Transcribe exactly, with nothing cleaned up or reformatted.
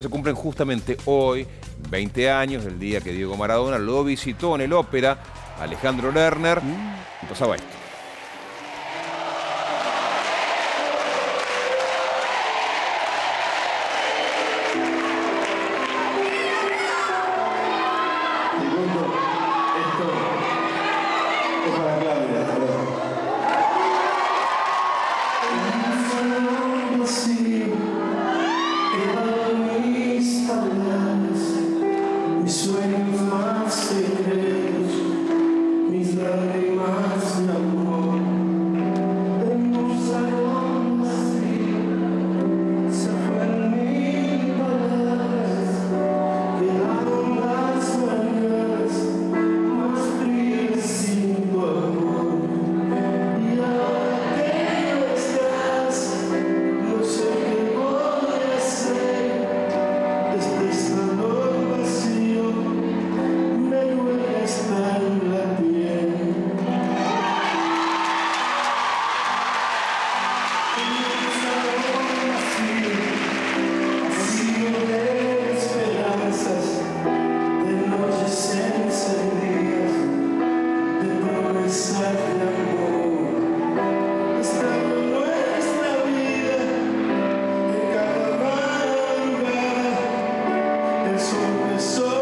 Se cumplen justamente hoy veinte años del día que Diego Maradona lo visitó en el Ópera Alejandro Lerner. Mm. Y pasaba esto. So